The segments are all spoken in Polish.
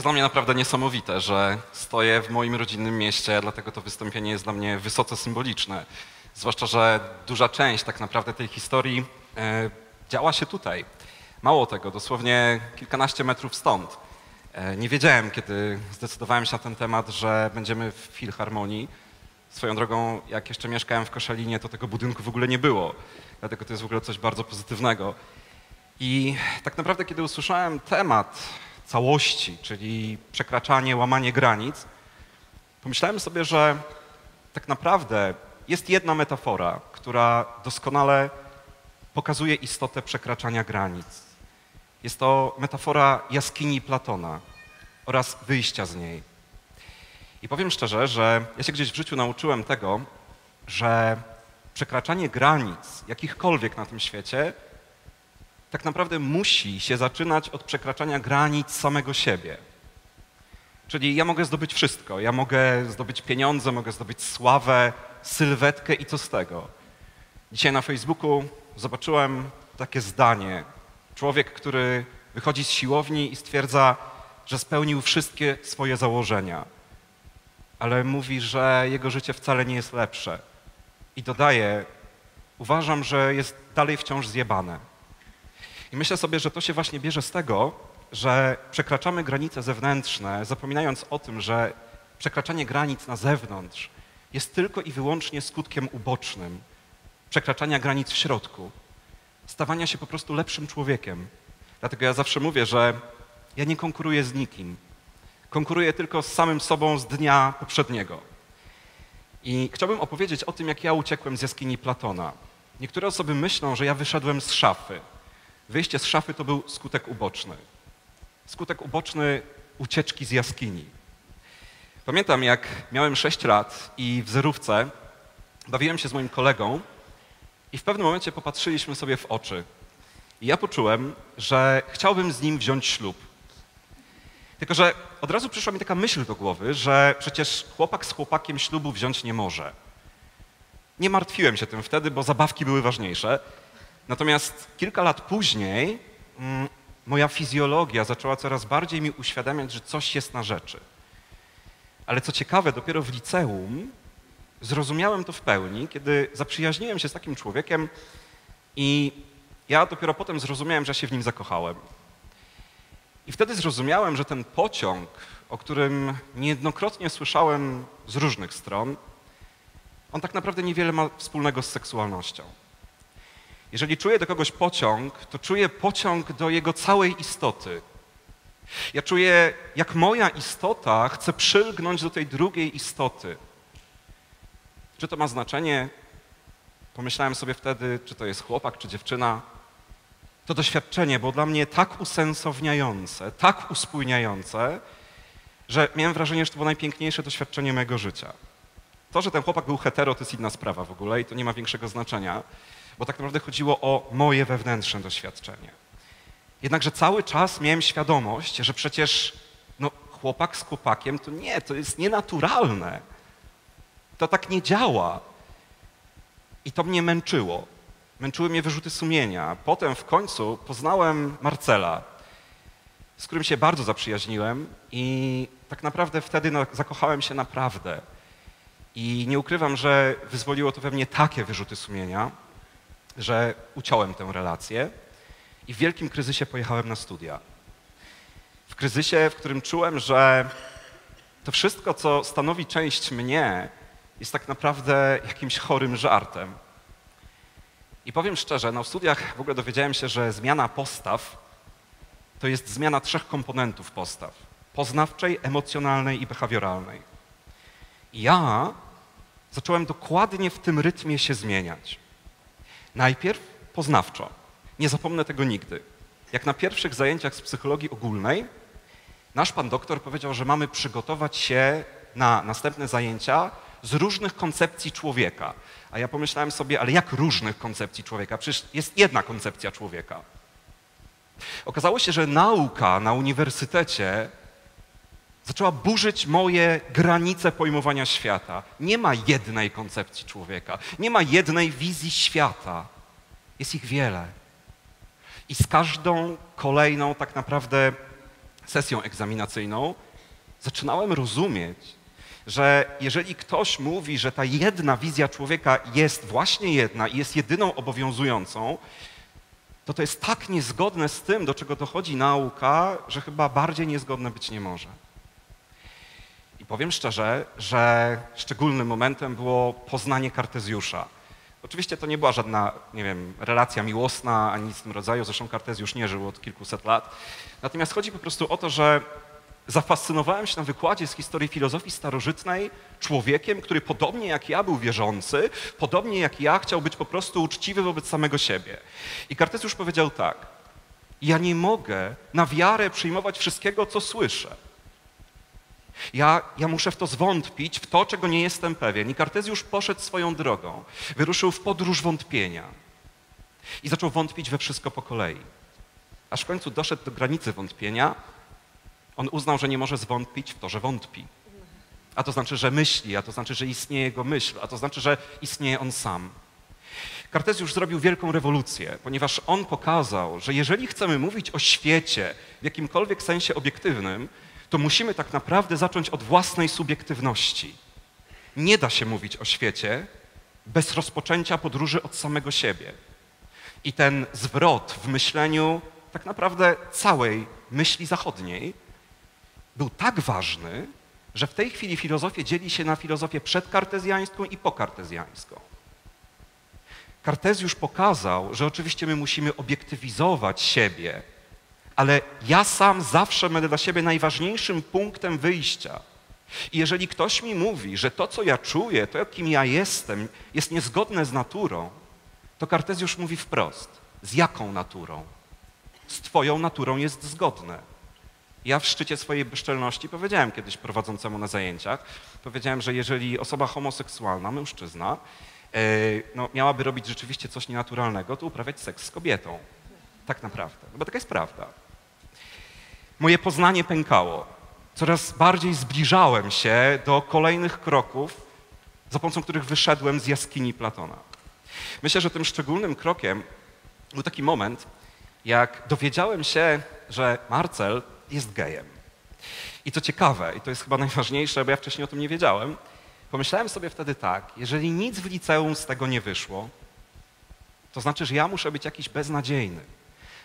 jest dla mnie naprawdę niesamowite, że stoję w moim rodzinnym mieście, dlatego to wystąpienie jest dla mnie wysoce symboliczne. Zwłaszcza, że duża część tak naprawdę tej historii działa się tutaj. Mało tego, dosłownie kilkanaście metrów stąd. Nie wiedziałem, kiedy zdecydowałem się na ten temat, że będziemy w Filharmonii. Swoją drogą, jak jeszcze mieszkałem w Koszalinie, to tego budynku w ogóle nie było. Dlatego to jest w ogóle coś bardzo pozytywnego. I tak naprawdę, kiedy usłyszałem temat całości, czyli przekraczanie, łamanie granic, pomyślałem sobie, że tak naprawdę jest jedna metafora, która doskonale pokazuje istotę przekraczania granic. Jest to metafora jaskini Platona oraz wyjścia z niej. I powiem szczerze, że ja się gdzieś w życiu nauczyłem tego, że przekraczanie granic jakichkolwiek na tym świecie tak naprawdę musi się zaczynać od przekraczania granic samego siebie. Czyli ja mogę zdobyć wszystko. Ja mogę zdobyć pieniądze, mogę zdobyć sławę, sylwetkę i co z tego. Dzisiaj na Facebooku zobaczyłem takie zdanie. Człowiek, który wychodzi z siłowni i stwierdza, że spełnił wszystkie swoje założenia, ale mówi, że jego życie wcale nie jest lepsze. I dodaje, uważam, że jest dalej wciąż zjebane. I myślę sobie, że to się właśnie bierze z tego, że przekraczamy granice zewnętrzne, zapominając o tym, że przekraczanie granic na zewnątrz jest tylko i wyłącznie skutkiem ubocznym przekraczania granic w środku, stawania się po prostu lepszym człowiekiem. Dlatego ja zawsze mówię, że ja nie konkuruję z nikim. Konkuruję tylko z samym sobą z dnia poprzedniego. I chciałbym opowiedzieć o tym, jak ja uciekłem z jaskini Platona. Niektóre osoby myślą, że ja wyszedłem z szafy. Wyjście z szafy to był skutek uboczny. Skutek uboczny ucieczki z jaskini. Pamiętam, jak miałem 6 lat i w zerówce bawiłem się z moim kolegą i w pewnym momencie popatrzyliśmy sobie w oczy. I ja poczułem, że chciałbym z nim wziąć ślub. Tylko że od razu przyszła mi taka myśl do głowy, że przecież chłopak z chłopakiem ślubu wziąć nie może. Nie martwiłem się tym wtedy, bo zabawki były ważniejsze. Natomiast kilka lat później moja fizjologia zaczęła coraz bardziej mi uświadamiać, że coś jest na rzeczy. Ale co ciekawe, dopiero w liceum zrozumiałem to w pełni, kiedy zaprzyjaźniłem się z takim człowiekiem i ja dopiero potem zrozumiałem, że się w nim zakochałem. I wtedy zrozumiałem, że ten pociąg, o którym niejednokrotnie słyszałem z różnych stron, on tak naprawdę niewiele ma wspólnego z seksualnością. Jeżeli czuję do kogoś pociąg, to czuję pociąg do jego całej istoty. Ja czuję, jak moja istota chce przylgnąć do tej drugiej istoty. Czy to ma znaczenie? Pomyślałem sobie wtedy, czy to jest chłopak, czy dziewczyna. To doświadczenie było dla mnie tak usensowniające, tak uspójniające, że miałem wrażenie, że to było najpiękniejsze doświadczenie mojego życia. To, że ten chłopak był hetero, to jest inna sprawa w ogóle i to nie ma większego znaczenia, bo tak naprawdę chodziło o moje wewnętrzne doświadczenie. Jednakże cały czas miałem świadomość, że przecież chłopak z chłopakiem to nie, to jest nienaturalne. To tak nie działa. I to mnie męczyło. Męczyły mnie wyrzuty sumienia. Potem w końcu poznałem Marcela, z którym się bardzo zaprzyjaźniłem i tak naprawdę wtedy zakochałem się naprawdę. I nie ukrywam, że wyzwoliło to we mnie takie wyrzuty sumienia, że uciąłem tę relację i w wielkim kryzysie pojechałem na studia. W kryzysie, w którym czułem, że to wszystko, co stanowi część mnie, jest tak naprawdę jakimś chorym żartem. I powiem szczerze, na studiach w ogóle dowiedziałem się, że zmiana postaw to jest zmiana 3 komponentów postaw. Poznawczej, emocjonalnej i behawioralnej. I ja zacząłem dokładnie w tym rytmie się zmieniać. Najpierw poznawczo. Nie zapomnę tego nigdy. Jak na pierwszych zajęciach z psychologii ogólnej, nasz pan doktor powiedział, że mamy przygotować się na następne zajęcia z różnych koncepcji człowieka. A ja pomyślałem sobie, ale jak różnych koncepcji człowieka? Przecież jest jedna koncepcja człowieka. Okazało się, że nauka na uniwersytecie zaczęła burzyć moje granice pojmowania świata. Nie ma jednej koncepcji człowieka. Nie ma jednej wizji świata. Jest ich wiele. I z każdą kolejną tak naprawdę sesją egzaminacyjną, zaczynałem rozumieć, że jeżeli ktoś mówi, że ta jedna wizja człowieka jest właśnie jedna i jest jedyną obowiązującą, to to jest tak niezgodne z tym, do czego dochodzi nauka, że chyba bardziej niezgodne być nie może. I powiem szczerze, że szczególnym momentem było poznanie Kartezjusza. Oczywiście to nie była żadna, nie wiem, relacja miłosna ani nic w tym rodzaju, zresztą Kartezjusz nie żył od kilkuset lat. Natomiast chodzi po prostu o to, że zafascynowałem się na wykładzie z historii filozofii starożytnej człowiekiem, który podobnie jak ja był wierzący, podobnie jak ja chciał być po prostu uczciwy wobec samego siebie. I Kartezjusz powiedział tak: ja nie mogę na wiarę przyjmować wszystkiego, co słyszę. Ja muszę w to zwątpić, w to, czego nie jestem pewien. I Kartezjusz poszedł swoją drogą. Wyruszył w podróż wątpienia. I zaczął wątpić we wszystko po kolei. Aż w końcu doszedł do granicy wątpienia. On uznał, że nie może zwątpić w to, że wątpi. A to znaczy, że myśli, a to znaczy, że istnieje jego myśl, a to znaczy, że istnieje on sam. Kartezjusz zrobił wielką rewolucję, ponieważ on pokazał, że jeżeli chcemy mówić o świecie w jakimkolwiek sensie obiektywnym, to musimy tak naprawdę zacząć od własnej subiektywności. Nie da się mówić o świecie bez rozpoczęcia podróży od samego siebie. I ten zwrot w myśleniu tak naprawdę całej myśli zachodniej był tak ważny, że w tej chwili filozofię dzieli się na filozofię przedkartezjańską i pokartezjańską. Kartezjusz pokazał, że oczywiście my musimy obiektywizować siebie, ale ja sam zawsze będę dla siebie najważniejszym punktem wyjścia. I jeżeli ktoś mi mówi, że to, co ja czuję, to, kim ja jestem, jest niezgodne z naturą, to Kartezjusz mówi wprost. Z jaką naturą? Z twoją naturą jest zgodne. Ja w szczycie swojej bezczelności powiedziałem kiedyś prowadzącemu na zajęciach, powiedziałem, że jeżeli osoba homoseksualna, mężczyzna, miałaby robić rzeczywiście coś nienaturalnego, to uprawiać seks z kobietą. Tak naprawdę. No bo taka jest prawda. Moje poznanie pękało. Coraz bardziej zbliżałem się do kolejnych kroków, za pomocą których wyszedłem z jaskini Platona. Myślę, że tym szczególnym krokiem był taki moment, jak dowiedziałem się, że Marcel jest gejem. I co ciekawe, i to jest chyba najważniejsze, bo ja wcześniej o tym nie wiedziałem, pomyślałem sobie wtedy tak, jeżeli nic w liceum z tego nie wyszło, to znaczy, że ja muszę być jakiś beznadziejny,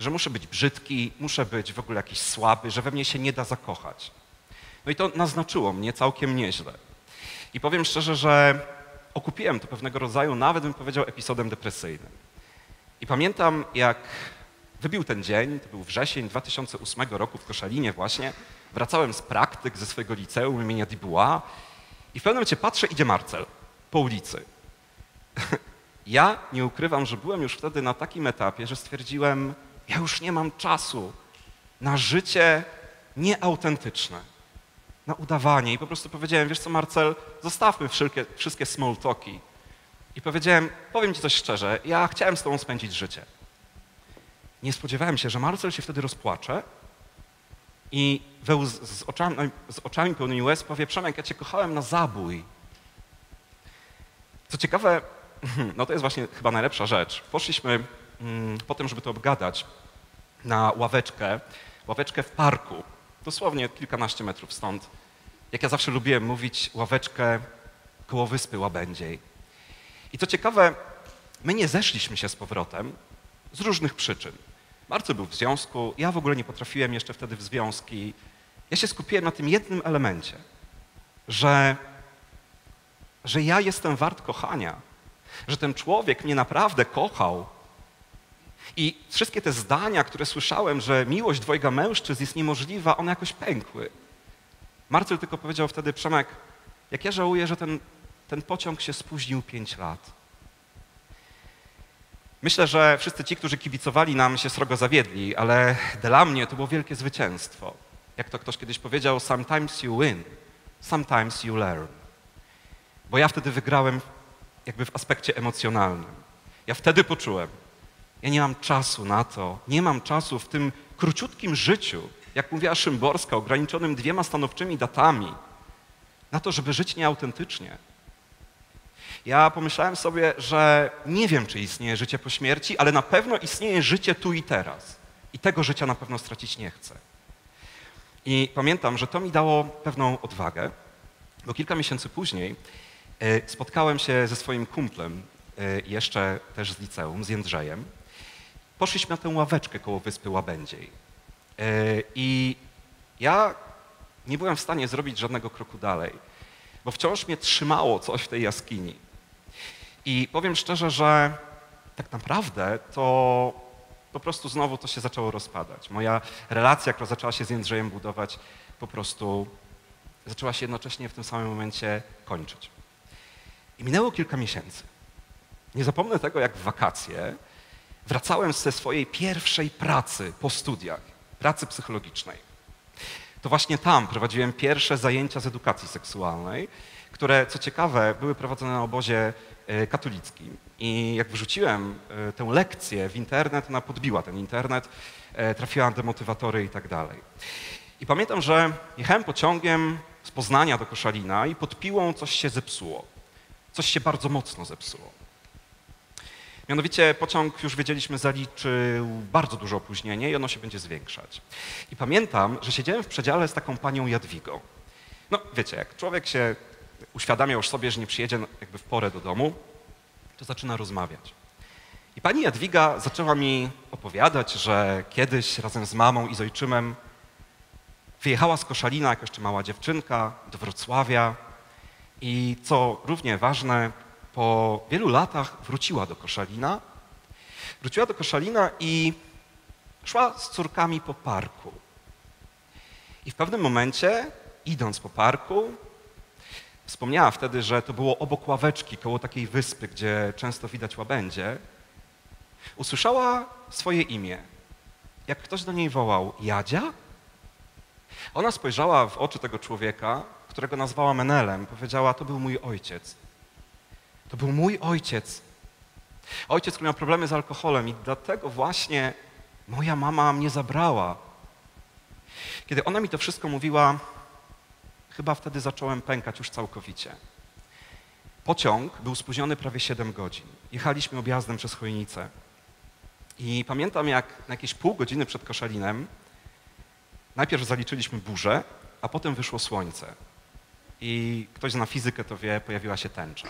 że muszę być brzydki, muszę być w ogóle jakiś słaby, że we mnie się nie da zakochać. No i to naznaczyło mnie całkiem nieźle. I powiem szczerze, że okupiłem to pewnego rodzaju, nawet bym powiedział, epizodem depresyjnym. I pamiętam, jak wybił ten dzień, to był wrzesień 2008 roku w Koszalinie właśnie, wracałem z praktyk ze swojego liceum imienia Dubois i w pewnym momencie patrzę, idzie Marcel po ulicy. Ja nie ukrywam, że byłem już wtedy na takim etapie, że stwierdziłem, ja już nie mam czasu na życie nieautentyczne, na udawanie. I po prostu powiedziałem, wiesz co, Marcel, zostawmy wszystkie small talki. I powiedziałem, powiem ci coś szczerze, ja chciałem z tobą spędzić życie. Nie spodziewałem się, że Marcel się wtedy rozpłacze i z oczami pełnymi łez powie, Przemek, ja cię kochałem na zabój. Co ciekawe, no to jest właśnie chyba najlepsza rzecz. Poszliśmy po tym, żeby to obgadać, na ławeczkę w parku, dosłownie kilkanaście metrów stąd. Jak ja zawsze lubiłem mówić, ławeczkę koło Wyspy Łabędziej. I co ciekawe, my nie zeszliśmy się z powrotem z różnych przyczyn. Marcel był w związku, ja w ogóle nie potrafiłem jeszcze wtedy w związki. Ja się skupiłem na tym jednym elemencie, że ja jestem wart kochania, że ten człowiek mnie naprawdę kochał. I wszystkie te zdania, które słyszałem, że miłość dwojga mężczyzn jest niemożliwa, one jakoś pękły. Marcel tylko powiedział wtedy, Przemek, jak ja żałuję, że ten pociąg się spóźnił 5 lat. Myślę, że wszyscy ci, którzy kibicowali nam, się srogo zawiedli, ale dla mnie to było wielkie zwycięstwo. Jak to ktoś kiedyś powiedział, sometimes you win, sometimes you learn. Bo ja wtedy wygrałem jakby w aspekcie emocjonalnym. Ja wtedy poczułem, ja nie mam czasu na to, nie mam czasu w tym króciutkim życiu, jak mówiła Szymborska, ograniczonym 2 stanowczymi datami, na to, żeby żyć nieautentycznie. Ja pomyślałem sobie, że nie wiem, czy istnieje życie po śmierci, ale na pewno istnieje życie tu i teraz. I tego życia na pewno stracić nie chcę. I pamiętam, że to mi dało pewną odwagę, bo kilka miesięcy później spotkałem się ze swoim kumplem, jeszcze też z liceum, z Jędrzejem. Poszliśmy na tę ławeczkę koło Wyspy Łabędziej. I ja nie byłem w stanie zrobić żadnego kroku dalej, bo wciąż mnie trzymało coś w tej jaskini. I powiem szczerze, że tak naprawdę to po prostu znowu to się zaczęło rozpadać. Moja relacja, która zaczęła się z Jędrzejem budować, po prostu zaczęła się jednocześnie w tym samym momencie kończyć. I minęło kilka miesięcy. Nie zapomnę tego, jak w wakacje wracałem ze swojej pierwszej pracy po studiach, pracy psychologicznej. To właśnie tam prowadziłem pierwsze zajęcia z edukacji seksualnej, które, co ciekawe, były prowadzone na obozie katolickim. I jak wrzuciłem tę lekcję w internet, ona podbiła ten internet, trafiła na demotywatory i tak dalej. I pamiętam, że jechałem pociągiem z Poznania do Koszalina i pod Piłą coś się zepsuło. Coś się bardzo mocno zepsuło. Mianowicie pociąg, już wiedzieliśmy, zaliczył bardzo duże opóźnienie i ono się będzie zwiększać. I pamiętam, że siedziałem w przedziale z taką panią Jadwigą. No wiecie, jak człowiek się uświadamia już sobie, że nie przyjedzie jakby w porę do domu, to zaczyna rozmawiać. I pani Jadwiga zaczęła mi opowiadać, że kiedyś razem z mamą i z ojczymem wyjechała z Koszalina jako jeszcze mała dziewczynka do Wrocławia i co równie ważne, po wielu latach wróciła do Koszalina i szła z córkami po parku. I w pewnym momencie, idąc po parku, wspomniała wtedy, że to było obok ławeczki, koło takiej wyspy, gdzie często widać łabędzie, usłyszała swoje imię. Jak ktoś do niej wołał, Jadzia? Ona spojrzała w oczy tego człowieka, którego nazwała Menelem, powiedziała, to był mój ojciec. To był mój ojciec. Ojciec, który miał problemy z alkoholem i dlatego właśnie moja mama mnie zabrała. Kiedy ona mi to wszystko mówiła, chyba wtedy zacząłem pękać już całkowicie. Pociąg był spóźniony prawie 7 godzin. Jechaliśmy objazdem przez Chojnicę. I pamiętam, jak na jakieś pół godziny przed Koszalinem najpierw zaliczyliśmy burzę, a potem wyszło słońce. I ktoś zna fizykę, to wie, pojawiła się tęcza.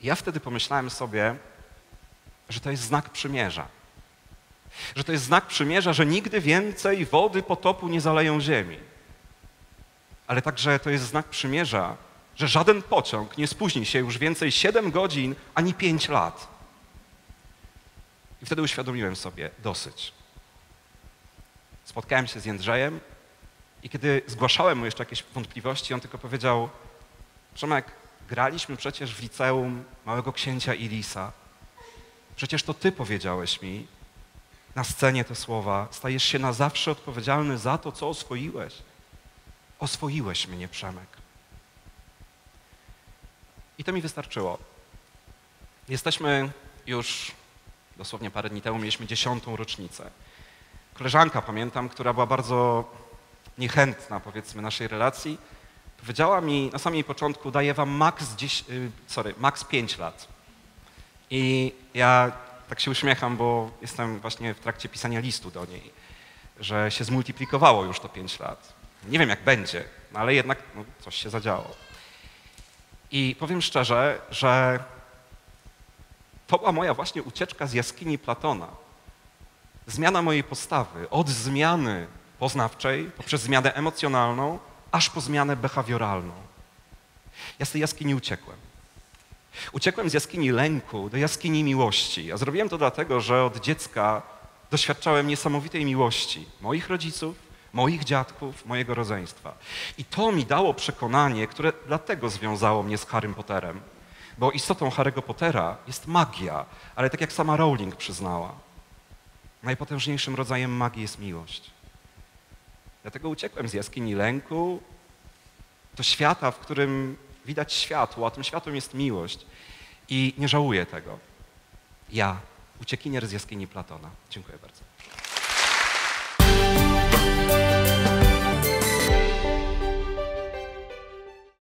Ja wtedy pomyślałem sobie, że to jest znak przymierza. Że to jest znak przymierza, że nigdy więcej wody potopu nie zaleją ziemi. Ale także to jest znak przymierza, że żaden pociąg nie spóźni się już więcej 7 godzin ani 5 lat. I wtedy uświadomiłem sobie, dosyć. Spotkałem się z Jędrzejem i kiedy zgłaszałem mu jeszcze jakieś wątpliwości, on tylko powiedział, Przemek, graliśmy przecież w liceum Małego Księcia i Lisa. Przecież to ty powiedziałeś mi na scenie te słowa. Stajesz się na zawsze odpowiedzialny za to, co oswoiłeś. Oswoiłeś mnie, Przemek. I to mi wystarczyło. Jesteśmy już, dosłownie parę dni temu, mieliśmy 10. rocznicę. Koleżanka, pamiętam, która była bardzo niechętna, powiedzmy, naszej relacji, powiedziała mi na samym początku, daję wam max 5 lat. I ja tak się uśmiecham, bo jestem właśnie w trakcie pisania listu do niej, że się zmultiplikowało już to 5 lat. Nie wiem, jak będzie, no ale jednak no, coś się zadziało. I powiem szczerze, że to była moja właśnie ucieczka z jaskini Platona. Zmiana mojej postawy, od zmiany poznawczej, poprzez zmianę emocjonalną, aż po zmianę behawioralną. Ja z tej jaskini uciekłem. Uciekłem z jaskini lęku do jaskini miłości. A zrobiłem to dlatego, że od dziecka doświadczałem niesamowitej miłości moich rodziców, moich dziadków, mojego rodzeństwa. I to mi dało przekonanie, które dlatego związało mnie z Harrym Potterem. Bo istotą Harry'ego Pottera jest magia, ale tak jak sama Rowling przyznała, najpotężniejszym rodzajem magii jest miłość. Dlatego uciekłem z jaskini lęku do świata, w którym widać światło, a tym światłem jest miłość. I nie żałuję tego. Ja, uciekinier z jaskini Platona. Dziękuję bardzo.